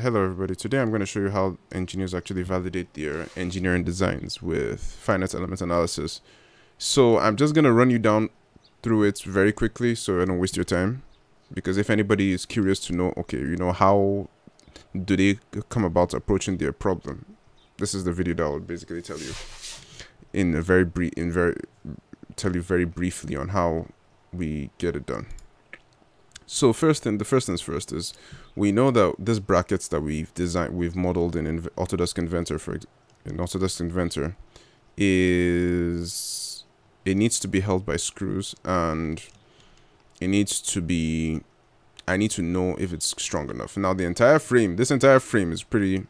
Hello everybody, today I'm going to show you how engineers actually validate their engineering designs with finite element analysis. So I'm just going to run you down through it very quickly so I don't waste your time, because if anybody is curious to know, okay, you know, how do they come about approaching their problem, this is the video that will basically tell you in a very briefly on how we get it done. So first things first is we know that these brackets that we've designed, we've modeled in Autodesk Inventor, it needs to be held by screws, and it needs to be, I need to know if it's strong enough. Now the entire frame, this entire frame is pretty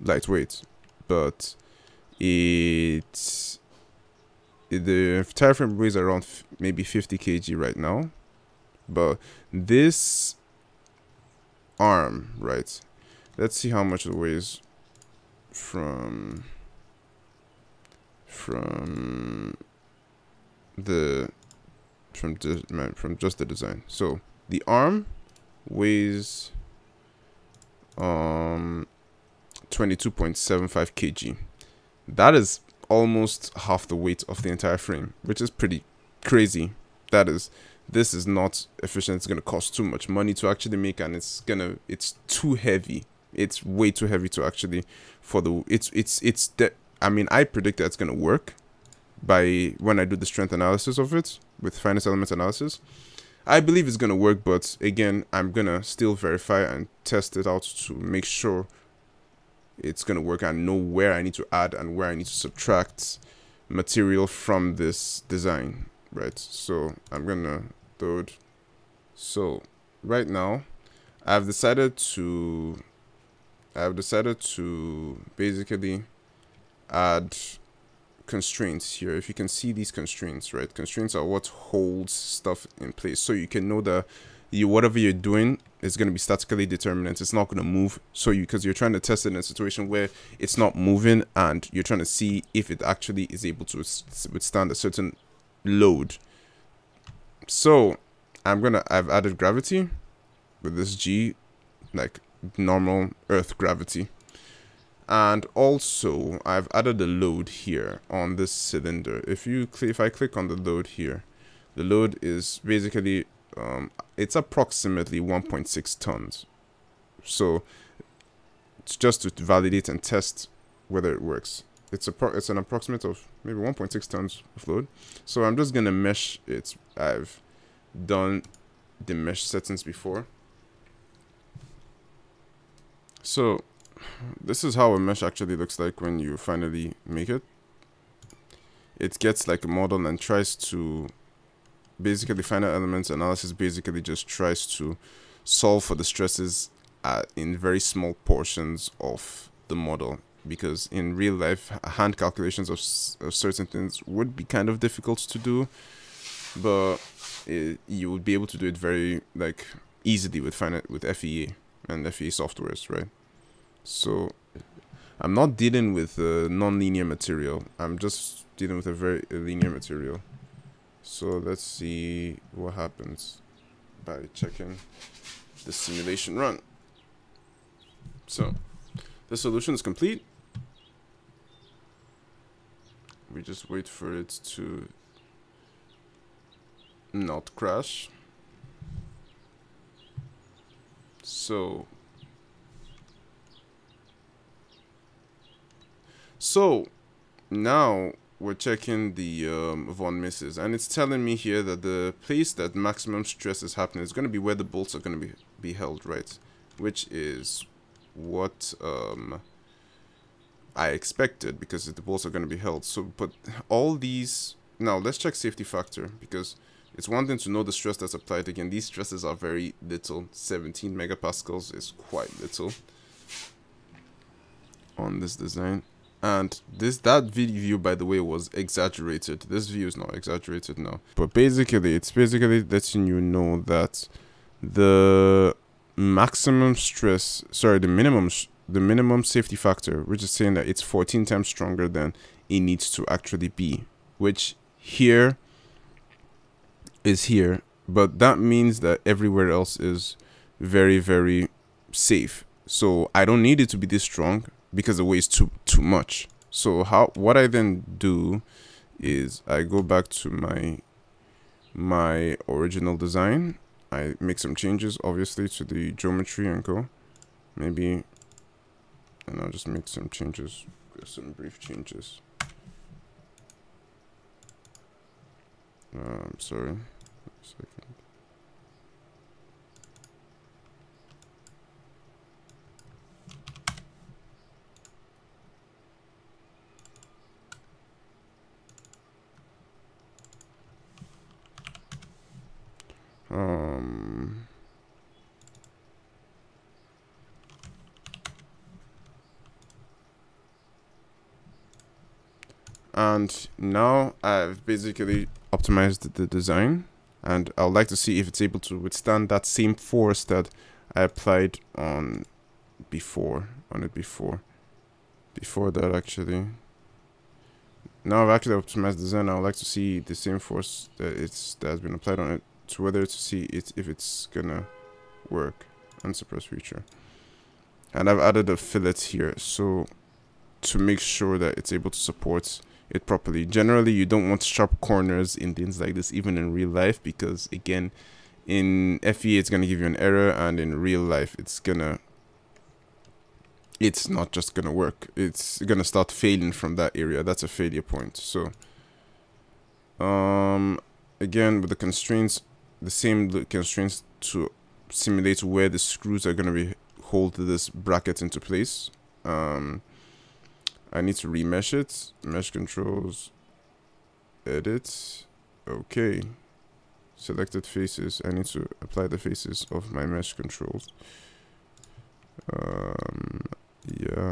lightweight, but the entire frame weighs around maybe 50 kg right now. But this arm, right, let's see how much it weighs from just the design. So the arm weighs 22.75 kg. That is almost half the weight of the entire frame, which is pretty crazy. This is not efficient. It's going to cost too much money to actually make, and it's too heavy. It's way too heavy to actually I mean, I predict that it's going to work by when I do the strength analysis of it with finite element analysis. I believe it's going to work, but again, I'm going to still verify and test it out to make sure it's going to work and know where I need to add and where I need to subtract material from this design. Right, so I'm gonna do it. So right now I've decided to basically add constraints here. If you can see these constraints, right, constraints are what holds stuff in place, so you can know that whatever you're doing is going to be statically determinant. It's not going to move, so because you're trying to test it in a situation where it's not moving, and you're trying to see if it actually is able to withstand a certain load. So I've added gravity with this G, like normal earth gravity, and also I've added a load here on this cylinder. If I click on the load here, the load is basically it's approximately 1.6 tons. So it's just to validate and test whether it works. It's an approximate of maybe 1.6 tons of load. So I'm just going to mesh it. I've done the mesh settings before. So this is how a mesh actually looks like when you finally make it. It gets like a model and tries to basically finite element analysis basically just tries to solve for the stresses in very small portions of the model. Because in real life, hand calculations of certain things would be kind of difficult to do, but you would be able to do it very easily with FEA and FEA softwares, right? So I'm not dealing with a non-linear material. I'm just dealing with a very linear material. So let's see what happens by checking the simulation run. So the solution is complete. We just wait for it to not crash. So now we're checking the von Mises, and it's telling me here that the place that maximum stress is happening is going to be where the bolts are going to be held, right? Which is what I expected, because the bolts are going to be held. So, but all these, now let's check safety factor, because it's one thing to know the stress that's applied. Again, these stresses are very little. 17 megapascals is quite little on this design. And that view, by the way, was exaggerated. This view is not exaggerated now. But basically, it's basically letting you know that the maximum stress, sorry, the minimum safety factor, which is saying that it's 14 times stronger than it needs to actually be, which here is here, but that means that everywhere else is very, very safe. So I don't need it to be this strong because the weight is too much. So what I then do is I go back to my original design. I make some changes, obviously, to the geometry and go. Maybe, and I'll just make some changes, some brief changes. I'm sorry. One second. And now I've basically optimized the design, and I would like to see if it's able to withstand that same force that I applied on before, before that actually. Now I've actually optimized the design. I would like to see the same force that has been applied on it, to whether to see it if it's gonna work. Unsuppressed feature, and I've added a fillet here so to make sure that it's able to support it properly. Generally, you don't want sharp corners in things like this, even in real life, because again, in FEA it's gonna give you an error, and in real life it's not just gonna work. It's gonna start failing from that area. That's a failure point. So again, with the constraints, the same constraints to simulate where the screws are going to be hold this bracket into place. I need to remesh it. Mesh controls, edit. Okay, selected faces. I need to apply the faces of my mesh controls. Yeah,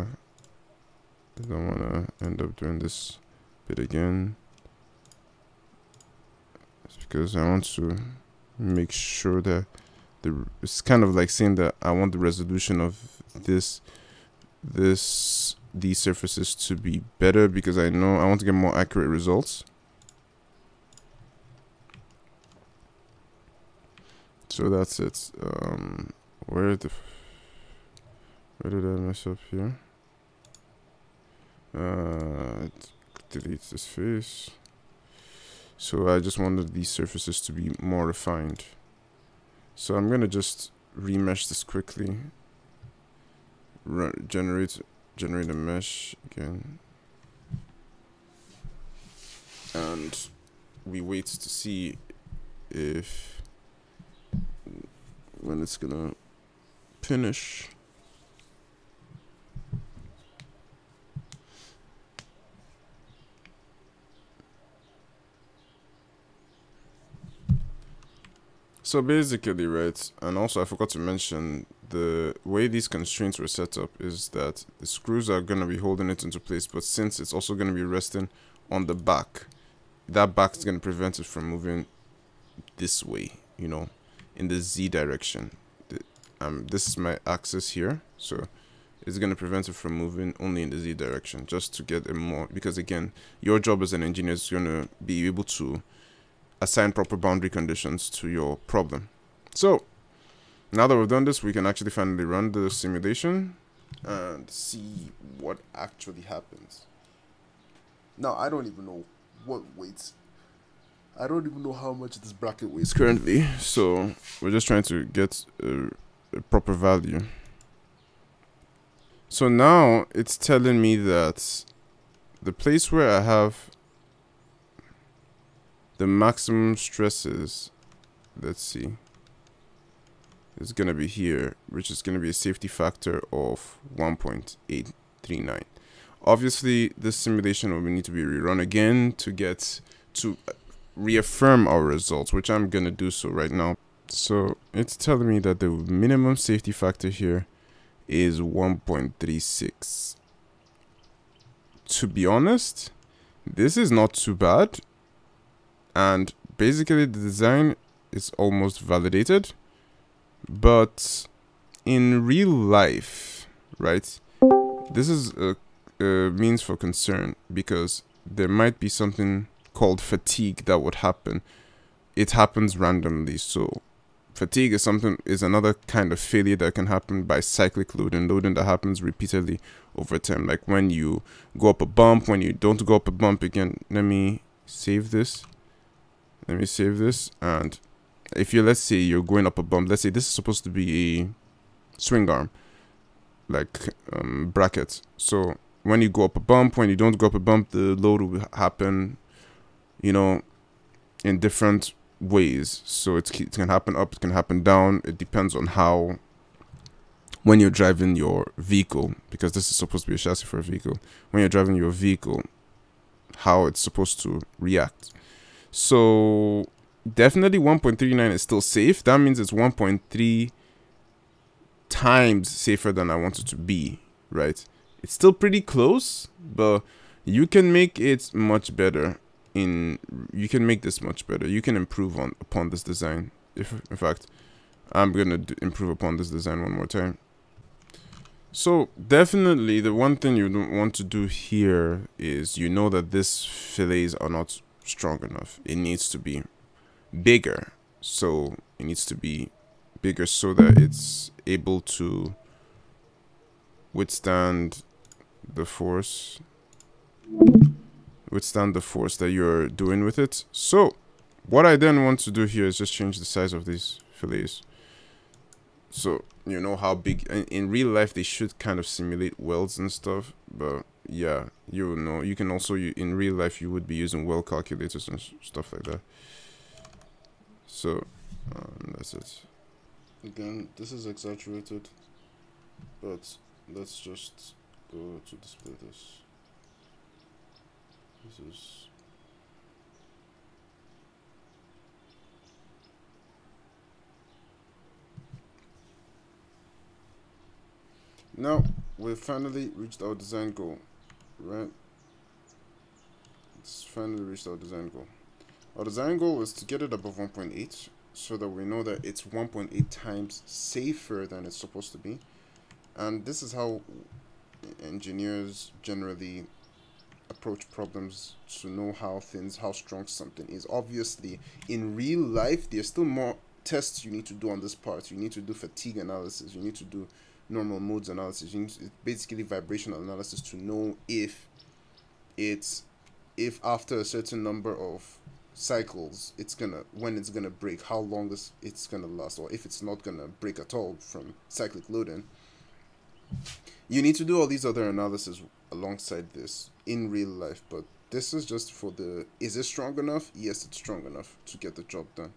I don't want to end up doing this bit again, because I want to make sure that it's kind of like saying that I want the resolution of these surfaces to be better, because I know I want to get more accurate results. So that's it. Where did I mess up here? Delete this face. So I just wanted these surfaces to be more refined. So I'm gonna just remesh this quickly. Generate a mesh again, and we wait to see if when it's gonna finish. So basically, right, and also I forgot to mention, the way these constraints were set up is that the screws are going to be holding it into place, but since it's also going to be resting on the back, that back is going to prevent it from moving this way, you know, in the Z direction. This is my axis here, so it's going to prevent it from moving only in the Z direction, just to get a more, because again, your job as an engineer is going to be able to assign proper boundary conditions to your problem. So now that we've done this, we can actually finally run the simulation and see what actually happens. Now I don't even know what weights, I don't even know how much this bracket weighs currently, so we're just trying to get a proper value. So now it's telling me that the place where I have the maximum stresses, let's see, it's going to be here, which is going to be a safety factor of 1.839. Obviously, this simulation will need to be rerun again to get to reaffirm our results, which I'm going to do so right now. So it's telling me that the minimum safety factor here is 1.36. To be honest, this is not too bad. And basically the design is almost validated, but in real life, right, this is a means for concern, because there might be something called fatigue that would happen. It happens randomly, so fatigue is something, is another kind of failure that can happen by cyclic loading, loading that happens repeatedly over time. Like when you go up a bump, when you don't go up a bump again. Let me save this. Let me save this. And if you, let's say you're going up a bump, let's say this is supposed to be a swing arm, like brackets. So when you go up a bump, when you don't go up a bump, the load will happen, you know, in different ways. So it can happen up, it can happen down. It depends on how, when you're driving your vehicle, because this is supposed to be a chassis for a vehicle, when you're driving your vehicle, how it's supposed to react. So definitely 1.39 is still safe. That means it's 1.3 times safer than I want it to be, right? It's still pretty close, but you can make it much better. You can make this much better. You can improve upon this design. If in fact I'm gonna improve upon this design one more time. So definitely the one thing you don't want to do here is, you know, that these fillets are not strong enough. It needs to be bigger. So it needs to be bigger so that it's able to withstand the force. Withstand the force that you're doing with it. So what I then want to do here is just change the size of these fillets. So you know how big, in real life they should kind of simulate welds and stuff, but yeah, you know, you can also, in real life you would be using weld calculators and stuff like that. So that's it. Again, this is exaggerated, but let's just go to display this. This is now we've finally reached our design goal, right? It's finally reached our design goal. Our design goal is to get it above 1.8 so that we know that it's 1.8 times safer than it's supposed to be. And this is how engineers generally approach problems, to know how strong something is. Obviously in real life there's still more tests you need to do on this part. You need to do fatigue analysis, you need to do normal modes analysis, you need to, basically vibrational analysis, to know if it's, if after a certain number of cycles it's gonna, when it's gonna break, how long this it's gonna last, or if it's not gonna break at all from cyclic loading. You need to do all these other analysis alongside this in real life, but this is just for the, is it strong enough? Yes, it's strong enough to get the job done.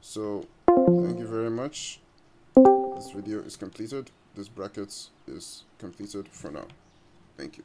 So thank you very much. This video is completed. This brackets is completed for now. Thank you.